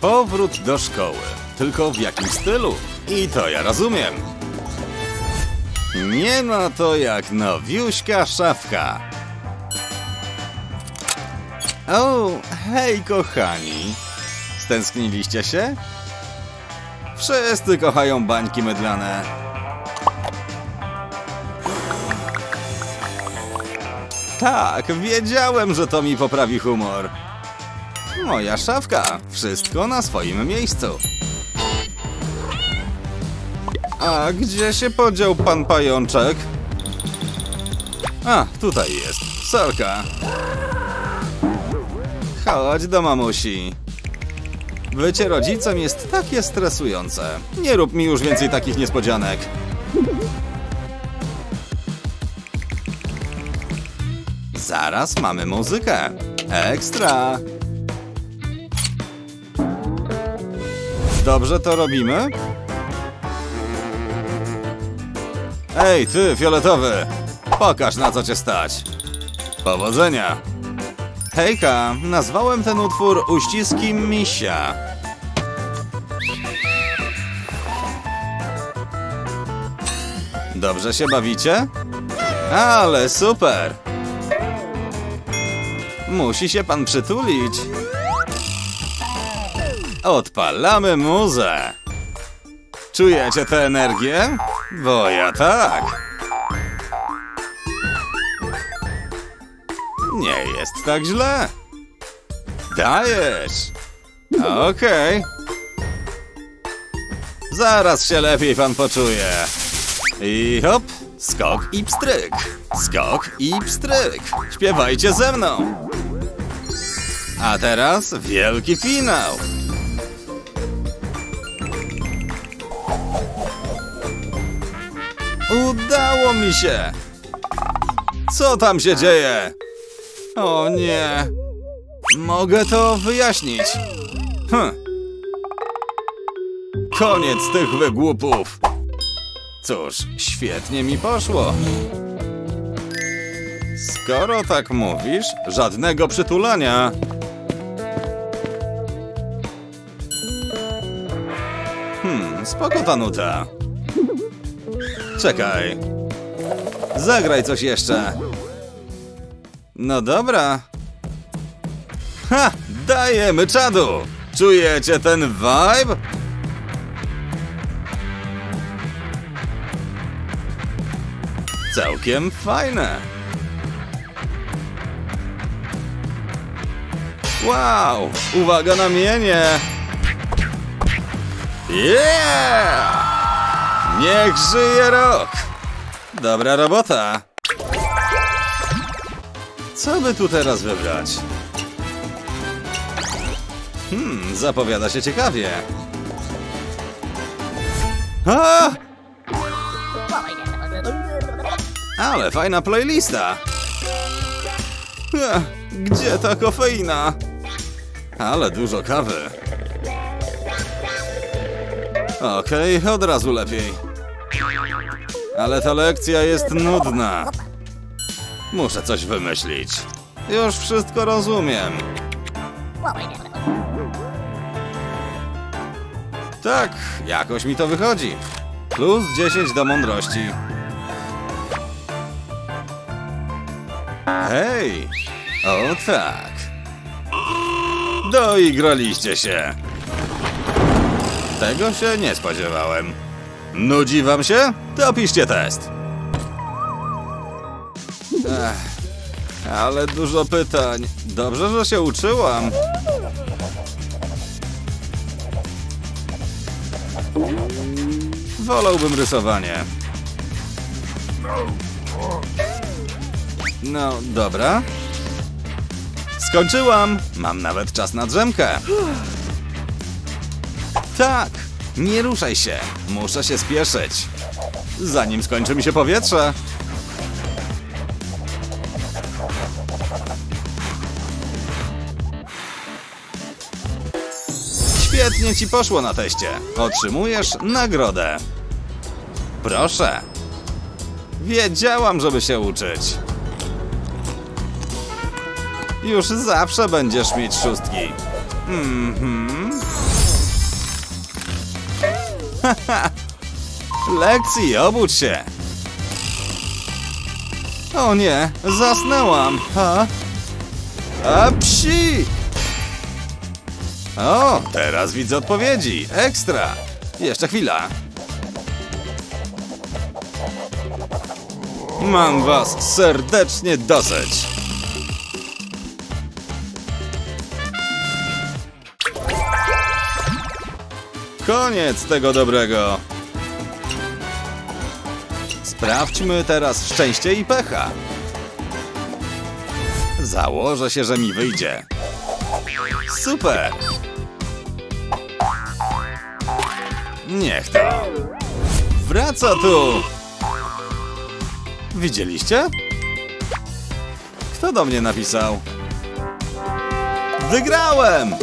Powrót do szkoły. Tylko w jakim stylu? I to ja rozumiem. Nie ma to jak nowiuśka szafka. O, hej kochani. Stęskniliście się? Wszyscy kochają bańki mydlane. Tak, wiedziałem, że to mi poprawi humor. Moja szafka. Wszystko na swoim miejscu. A gdzie się podział pan pajączek? A, tutaj jest. Sorka. Chodź do mamusi. Bycie rodzicem jest takie stresujące. Nie rób mi już więcej takich niespodzianek. Zaraz mamy muzykę. Ekstra. Dobrze to robimy? Ej, ty, fioletowy! Pokaż, na co cię stać! Powodzenia! Hejka, nazwałem ten utwór Uściski Misia. Dobrze się bawicie? Ale super! Musi się pan przytulić. Odpalamy muzę. Czujecie tę energię? Bo ja tak. Nie jest tak źle. Dajesz. Okej. Zaraz się lepiej pan poczuje. I hop. Skok i pstryk. Skok i pstryk. Śpiewajcie ze mną. A teraz wielki finał. Udało mi się! Co tam się dzieje? O nie! Mogę to wyjaśnić. Koniec tych wygłupów! Cóż, świetnie mi poszło. Skoro tak mówisz, żadnego przytulania. Spoko ta nuta. Czekaj. Zagraj coś jeszcze. No dobra. Ha! Dajemy czadu! Czujecie ten vibe? Całkiem fajne. Wow! Uwaga na mienie! Yeah! Niech żyje rok! Dobra robota! Co by tu teraz wybrać? Zapowiada się ciekawie. A! Ale fajna playlista! Gdzie ta kofeina? Ale dużo kawy. Okej, od razu lepiej. Ale ta lekcja jest nudna. Muszę coś wymyślić. Już wszystko rozumiem. Tak, jakoś mi to wychodzi. Plus 10 do mądrości. Hej! O tak. Doigraliście się. Tego się nie spodziewałem. Nudzi wam się? To piszcie test. Ale dużo pytań. Dobrze, że się uczyłam. Wolałbym rysowanie. No, dobra. Skończyłam. Mam nawet czas na drzemkę. Tak. Nie ruszaj się. Muszę się spieszyć. Zanim skończy mi się powietrze. Świetnie ci poszło na teście. Otrzymujesz nagrodę. Proszę. Wiedziałam, żeby się uczyć. Już zawsze będziesz mieć szóstki. Lexi, obudź się! O nie, zasnęłam! Ha? A psi! O, teraz widzę odpowiedzi! Ekstra! Jeszcze chwila! Mam was serdecznie dosyć! Koniec tego dobrego! Sprawdźmy teraz szczęście i pecha. Założę się, że mi wyjdzie. Super! Niech to. Wraca tu! Widzieliście? Kto do mnie napisał? Wygrałem!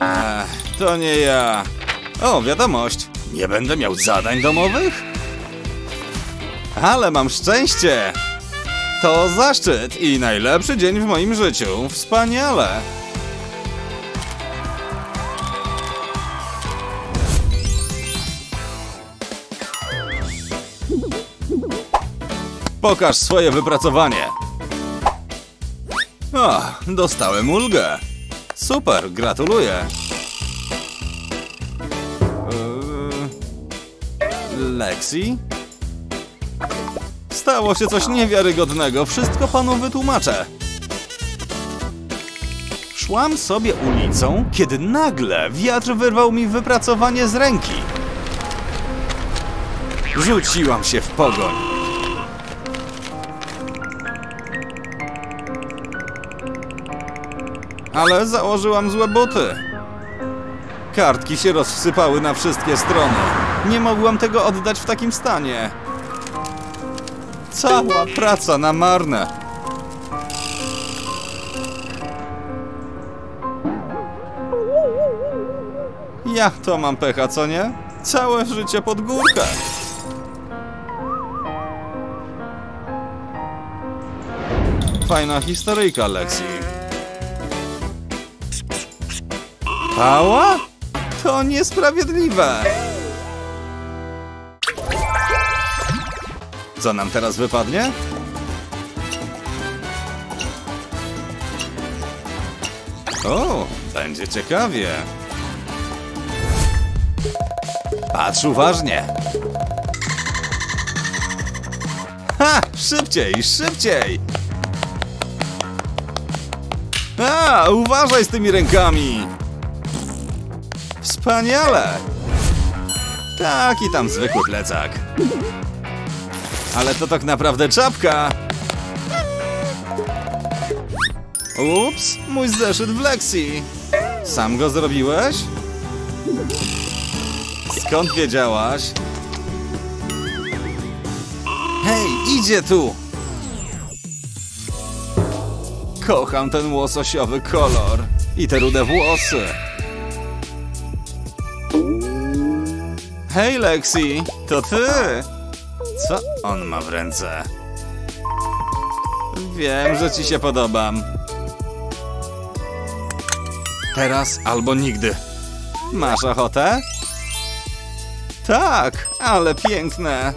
Ach, to nie ja. O, wiadomość. Nie będę miał zadań domowych? Ale mam szczęście! To zaszczyt i najlepszy dzień w moim życiu. Wspaniale! Pokaż swoje wypracowanie. O, dostałem ulgę. Super, gratuluję. Lexi? Stało się coś niewiarygodnego. Wszystko panu wytłumaczę. Szłam sobie ulicą, kiedy nagle wiatr wyrwał mi wypracowanie z ręki. Rzuciłam się w pogoń. Ale założyłam złe buty. Kartki się rozsypały na wszystkie strony. Nie mogłam tego oddać w takim stanie. Cała praca na marne. Ja to mam pecha, co nie? Całe życie pod górkę. Fajna historyjka, Lexi. Pała? To niesprawiedliwe. Co nam teraz wypadnie? O, będzie ciekawie. Patrz uważnie. Ha! Szybciej, szybciej! A, uważaj z tymi rękami! Wspaniale! Taki tam zwykły plecak. Ale to tak naprawdę czapka! Ups, mój zeszyt w Lexi! Sam go zrobiłeś? Skąd wiedziałaś? Hej, idzie tu! Kocham ten łososiowy kolor i te rude włosy. Hej, Lexi, to ty! Co on ma w ręce? Wiem, że ci się podobam. Teraz albo nigdy. Masz ochotę? Tak, ale piękne.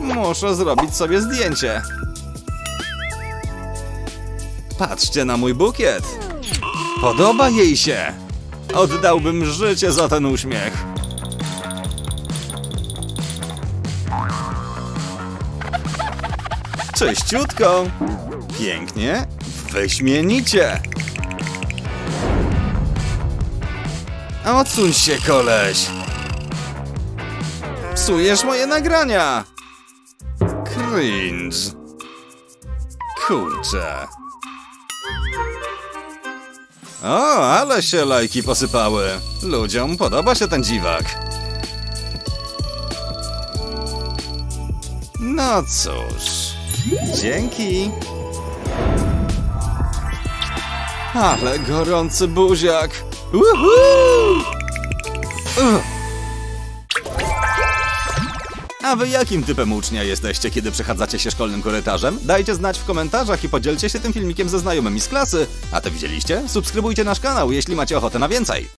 Muszę zrobić sobie zdjęcie. Patrzcie na mój bukiet. Podoba jej się. Oddałbym życie za ten uśmiech. Czyściutko! Pięknie! Wyśmienicie! Odsuń się, koleś! Psujesz moje nagrania! Cringe! Kurczę! O, ale się lajki posypały! Ludziom podoba się ten dziwak! No cóż... Dzięki! Ale gorący buziak! Uhu! A wy jakim typem ucznia jesteście, kiedy przechadzacie się szkolnym korytarzem? Dajcie znać w komentarzach i podzielcie się tym filmikiem ze znajomymi z klasy. A to widzieliście? Subskrybujcie nasz kanał, jeśli macie ochotę na więcej.